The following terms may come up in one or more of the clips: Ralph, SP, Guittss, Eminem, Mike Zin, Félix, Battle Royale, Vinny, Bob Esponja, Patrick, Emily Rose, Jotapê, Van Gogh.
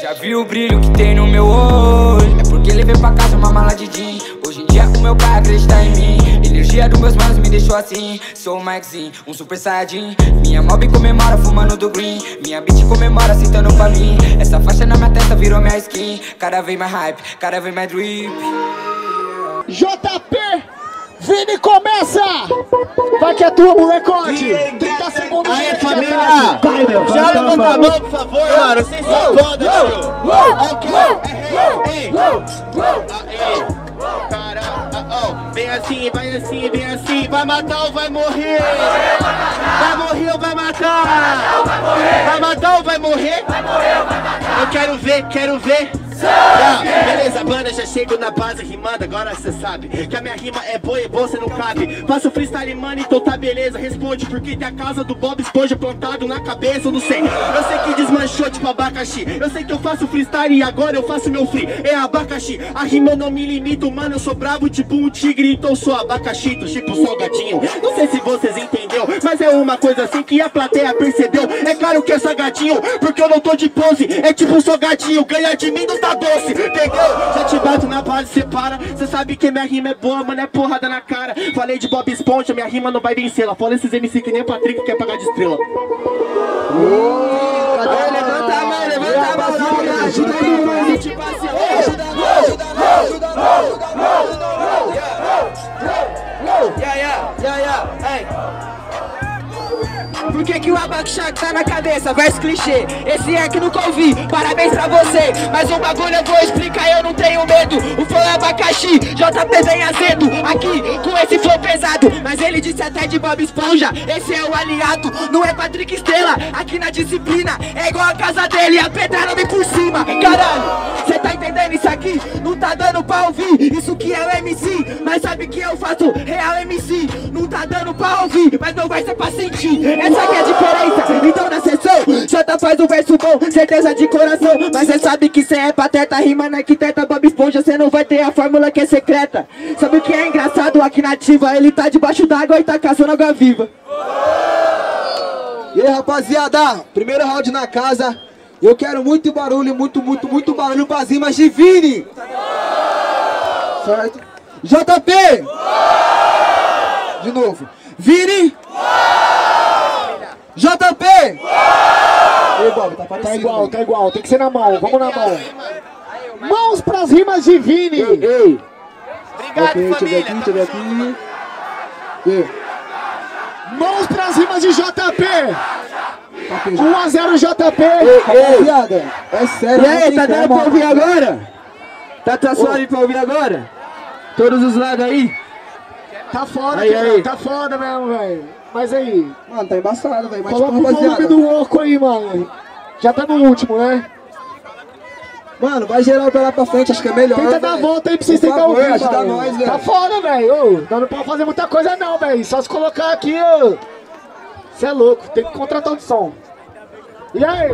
Já viu o brilho que tem no meu olho? É porque levei pra casa uma mala de jean. Hoje em dia o meu pai acredita em mim. Energia dos meus manos me deixou assim. Sou o Mike Zin, um super saiyajin. Minha mob comemora fumando do green. Minha beat comemora sentando pra mim. Essa faixa na minha testa virou minha skin. Cada vez mais hype, cada vez mais drip. JP, Vinny começa! Vai que é tua, molecote! 30 segundos de família! Já levanta a mão, por favor, mano! Vocês são foda, tio! Vem assim, vai matar ou vai morrer? Vai morrer ou vai matar? Vai matar ou vai morrer? Eu quero ver, beleza, banda, já chego na base rimando. Agora cê sabe que a minha rima é boa e boa, cê não cabe. Faço freestyle, mano, então tá beleza. Responde, porque tem a casa do Bob Esponja plantado na cabeça, eu não sei. Eu sei que desmanchou tipo abacaxi. Eu sei que eu faço freestyle e agora eu faço meu free. É abacaxi, a rima eu não me limito, mano. Eu sou bravo tipo um tigre, então sou abacaxi, tô tipo salgadinho. Não sei se vocês entenderam, mas é uma coisa assim que a plateia percebeu. É claro que é salgadinho, porque eu não tô de pose. É tipo salgadinho, ganha de mim não tá doce, entendeu? Já te bato na base, cê para. Cê sabe que minha rima é boa, mano, é porrada na cara. Falei de Bob Esponja, minha rima não vai vencer. Lá fora esses MC que nem o Patrick quer pagar de estrela. Levanta a mão, ajuda a mão, Por que o abacaxi tá na cabeça? Verso clichê, esse é que nunca ouvi, parabéns pra você. Mas um bagulho eu vou explicar, eu não tenho medo. O flow é abacaxi, JP vem azedo. Aqui, com esse flow pesado. Mas ele disse até de Bob Esponja, esse é o aliado. Não é Patrick Estrela, aqui na disciplina é igual a casa dele, a pedra não vem por cima. Caralho, cê tá entendendo isso aqui? Não tá dando pra ouvir, isso que é o MC. Mas sabe que eu faço real MC. Não tá dando pra ouvir, mas não vai ser pra sentir. Essa que é a diferença, então na sessão Jota faz um verso bom, certeza de coração. Mas cê sabe que cê é pateta, rimando aqui teta Bob Esponja, cê não vai ter a fórmula que é secreta. Sabe o que é engraçado? Aqui na ativa, ele tá debaixo d'água e tá caçando água viva. E aí rapaziada, primeiro round na casa. Eu quero muito barulho, muito barulho pra rimas de Vinny. Certo? JP! De novo. Vinny! JP! Ei, Bob, tá igual, tem que ser na mão, vamos na mão. Mãos pras rimas de Vinny! Ei! Obrigado, okay, família! Deixa eu ver aqui, Mãos pras rimas de JP! 1 a 0 JP! Ei, é sério, e aí, tá dando pra ouvir agora? Tá suave pra ouvir agora? Todos os lados aí? Tá foda, tá foda mesmo, velho! Mas aí, mano, tá embaçado, velho. Coloca o volume do oco aí, mano. Já tá no último, né? Mano, vai geral pra lá pra frente, acho que é melhor. Tenta dar a volta aí pra vocês tentarem ouvir, ajuda nós, velho. Tá foda, velho. Não pode fazer muita coisa não, velho. Só se colocar aqui, ô. Cê é louco, tem que contratar o som. E aí?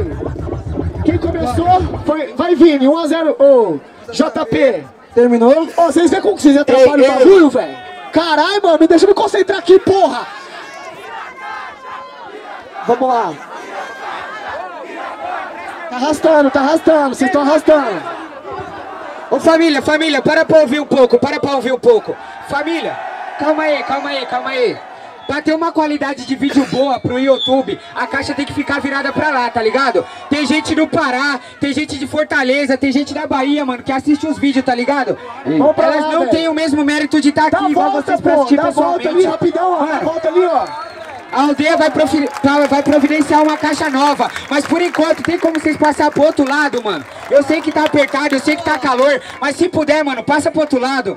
Quem começou foi... Vai, Vinny, 1 a 0, ô. JP. Terminou? Ô, vocês veem como que vocês atrapalham o barulho, velho? Caralho, mano, me deixa me concentrar aqui, porra. Vamos lá. Tá arrastando, vocês estão arrastando. Ô família, para pra ouvir um pouco, Família, calma aí, Pra ter uma qualidade de vídeo boa pro YouTube, a caixa tem que ficar virada pra lá, tá ligado? Tem gente do Pará, tem gente de Fortaleza, tem gente da Bahia, mano, que assiste os vídeos, tá ligado? Elas lá, não têm o mesmo mérito de estar aqui igual vocês pra assistir pessoalmente. Dá volta ali, rapidão, ó, dá volta ali, ó. A aldeia vai providenciar uma caixa nova, mas por enquanto tem como vocês passar pro outro lado, mano. Eu sei que tá apertado, eu sei que tá calor, mas se puder, mano, passa pro outro lado.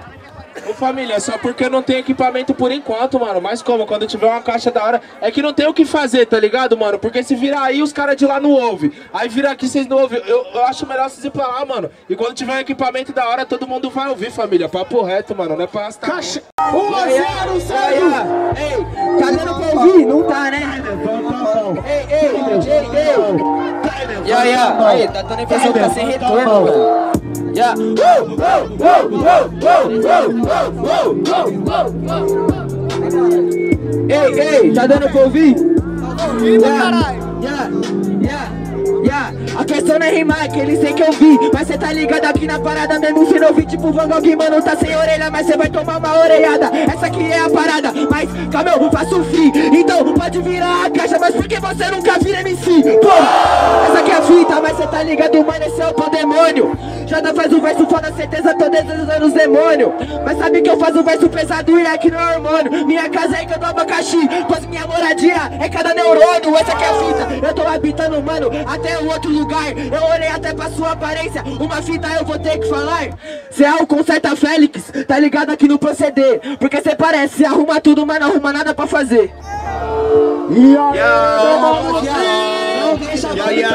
Ô família, só porque eu não tenho equipamento por enquanto, mano. Mas como? Quando tiver uma caixa da hora, é que não tem o que fazer, tá ligado, mano? Porque se virar aí, os caras de lá não ouvem. Aí virar aqui, vocês não ouvem. Eu acho melhor vocês ir pra lá, mano. E quando tiver um equipamento da hora, todo mundo vai ouvir, família. Papo reto, mano, não é pra arrastar. Caixa! 1 a 0, saiu! Ei, tá dando pra ouvir? Não tá, né? Ei, tá dando a impressão que tá sem retorno, mano. Yeah. Ei, tá dando pra ouvir? Tá ouvindo, caralho! A questão não é rimar, que eles têm que ouvir. Mas cê tá ligado aqui na parada mesmo, se não vi tipo Van Gogh, mano, tá sem orelha, mas cê vai tomar uma orelhada. Essa aqui é a parada, mas calma, eu faço free. Então pode virar a caixa, mas por que você nunca vira MC? Pô, essa aqui é a fita, mas cê tá ligado, mano, esse é o teu demônio. Jota faz o verso foda, certeza, tô desenhando os demônios. Mas sabe que eu faço o verso pesado e aqui não é hormônio. Minha casa é que eu dou abacaxi, pois minha moradia é cada neurônio. Essa aqui é a fita, eu tô habitando, mano, até o outro lugar. Eu olhei até pra sua aparência, uma fita eu vou ter que falar. Cê é o conserta Félix, tá ligado aqui no proceder. Porque cê parece, cê arruma tudo, mas não arruma nada pra fazer. Não deixa a velho,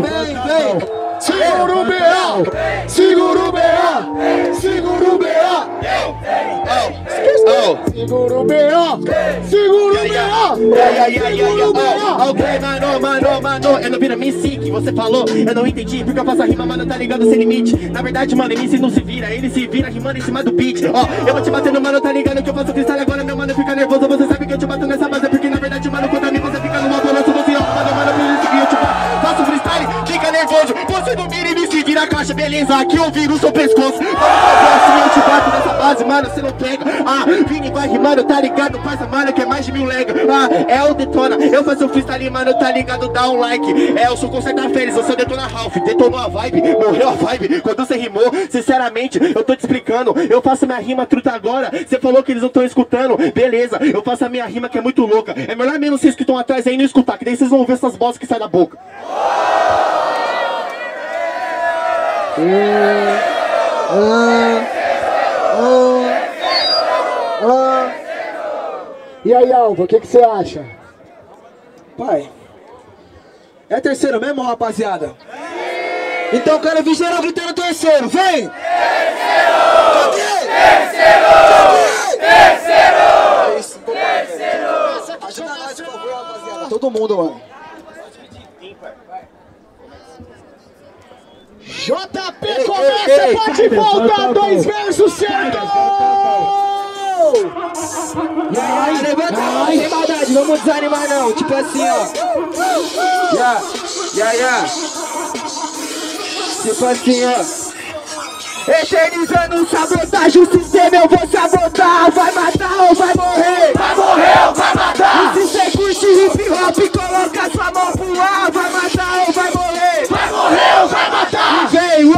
vem. Segura o BA, segura o BA, segura o BA, segura o BA, segura o BA. Ok, mano, eu não viro MC que você falou. Eu não entendi porque eu faço a rima, mano, tá ligado, sem limite. Na verdade, mano, MC não se vira, ele se vira rimando em cima do beat. Ó, eu vou te batendo, mano, tá ligado que eu faço cristal agora, meu mano, fica nervoso. Você sabe que eu te bato nessa base, porque na verdade, mano, contra mim você fica no alvoroço. Você é ocupado, mano, por isso que eu te faço freestyle, fica nervoso. Você não mira e me se vira a caixa, beleza, aqui eu viro o seu pescoço. Vamos fazer assim, eu te bato nessa base, mano, cê não pega. Ah, Vinny vai rimando, tá ligado, passa, mano, que é mais de 1000 lega. Ah, é o Detona, eu faço o freestyle, mano, tá ligado, dá um like. É, eu sou conserta Félix, você detona Ralph. Detonou a vibe, morreu a vibe, quando você rimou, sinceramente, eu tô te explicando. Eu faço minha rima truta agora, você falou que eles não tão escutando, beleza. Eu faço a minha rima que é muito louca, é melhor mesmo vocês que estão atrás aí não escutar, que daí vocês vão ver essas bostas que saem da boca. E aí, Alvo, o que você acha? Pai, é terceiro mesmo, rapaziada? É. Então eu quero ver geral gritando terceiro, vem! Terceiro! Terceiro! Terceiro! Isso, terceiro! Ajuda nós, por favor, rapaziada, todo mundo, mano. JP ei, começa, ei, pode ei, voltar, ei, dois versos certos! E aí, levanta a mão, sem maldade, não vamos desanimar não, tipo assim, ó. Tipo assim, ó. Eternizando o sabotagem, o sistema eu vou sabotar. Vai matar ou vai morrer? Vai morrer ou vai matar? E se você curte hip hop, coloca sua mão pro ar. Vai matar ou vai morrer? Vai morrer ou vai matar? Vem,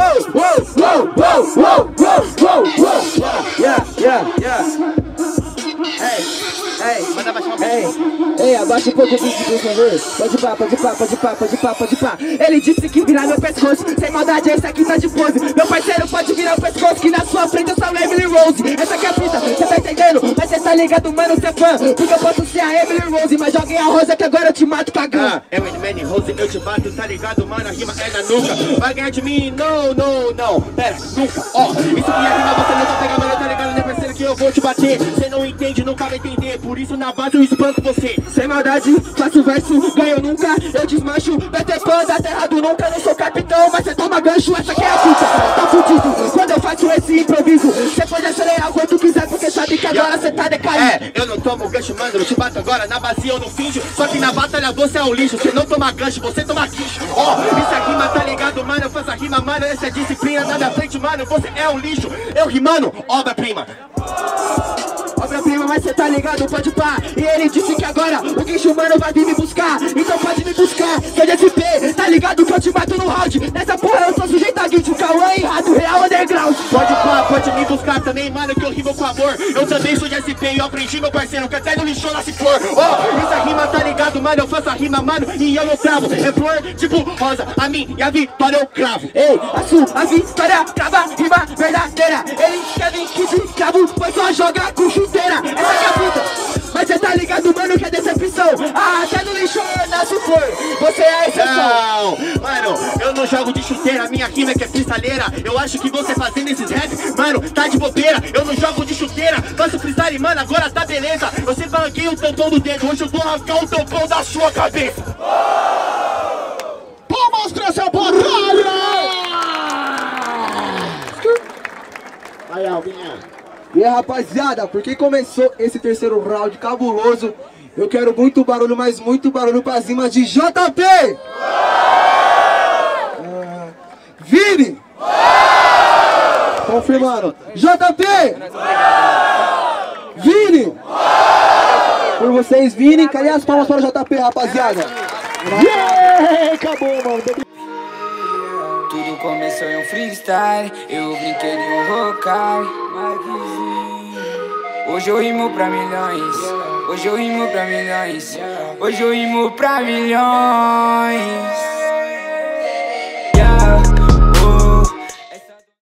Ei, abaixa um pouco o vídeo, por favor. Pode pá, pode pá, pode pá, pode pá, pode pá. Ele disse que virar meu pescoço, sem maldade, esse aqui tá de pose. Meu parceiro pode virar o pescoço, que na sua frente eu sou a Emily Rose. Essa aqui é a fita, cê tá entendendo? Mas cê tá ligado, mano, cê é fã. Porque eu posso ser a Emily Rose, mas joguei a rosa que agora eu te mato, pagão. É o Eminem Rose, eu te bato, tá ligado, mano, a rima é na nuca. Vai ganhar de mim? Não, não, não, pera, nunca, ó. Isso que é rima, você não vai pegar, mano, tá ligado, né, parceiro, que eu vou te bater. Cê não entende, nunca vai entender, por isso na base eu espanco você. Sem maldade, faço verso, ganho nunca. Eu desmancho, BTP da terra do nunca. Não sou capitão, mas cê toma gancho. Essa aqui é a fita, tá fudido. Quando eu faço esse improviso, cê pode acelerar quando tu quiser, porque sabe que agora cê tá decaído. É, eu não tomo gancho, mano, eu te bato agora. Na bacia eu não finjo, só que na batalha você é um lixo. Cê não toma gancho, você toma quincho. Ó, isso é rima, tá ligado, mano? Eu faço a rima, mano, essa é disciplina. Na minha frente, mano, você é um lixo. Eu rimando, obra-prima. Obra-prima, mas cê tá ligado, pode pá. E ele disse que agora o guincho humano vai vir me buscar. Então pode me buscar, que é de SP. Tá ligado que eu te mato no round. Nessa porra eu sou sujeito a guincho, Cauã e Rato Real Underground. Pode pá, pode me buscar também, mano, que eu rimo com amor. Eu também sou de SP e eu aprendi, meu parceiro, que até no lixo lá se for. Oh, essa rima, tá ligado, mano, eu faço a rima, mano, e eu não cravo. É flor tipo rosa, a mim e a vitória eu cravo. Ei, a vitória crava, rima verdadeira. Ele quer vir que se cravo, pois só joga com chuteira. Essa que é a puta. Mas cê tá ligado, mano, que é decepção. Ah, até no lixo nasce flor. Você é a exceção. Não, mano, eu não jogo de chuteira. Minha rima é que é cristaleira. Eu acho que você fazendo esses rap, mano, tá de bobeira. Eu não jogo de chuteira, faço freestyle, mano, agora tá beleza. Eu sempre arranquei o tampão do dedo, hoje eu vou arrancar o tampão da sua cabeça. Palmas pra essa batalha! Aí, Alvinha. E aí, rapaziada, porque começou esse terceiro round cabuloso. Eu quero muito barulho, mas muito barulho pras rimas de JP! confirmaram. JP! Vinny! Por vocês, Vinny. Cadê as palmas para o JP, rapaziada? Yeah! Acabou, mano. Tudo começou em um freestyle. Eu brinquei de um vocal. Hoje eu rimo pra milhões. Hoje eu rimo pra milhões. Hoje eu rimo pra milhões.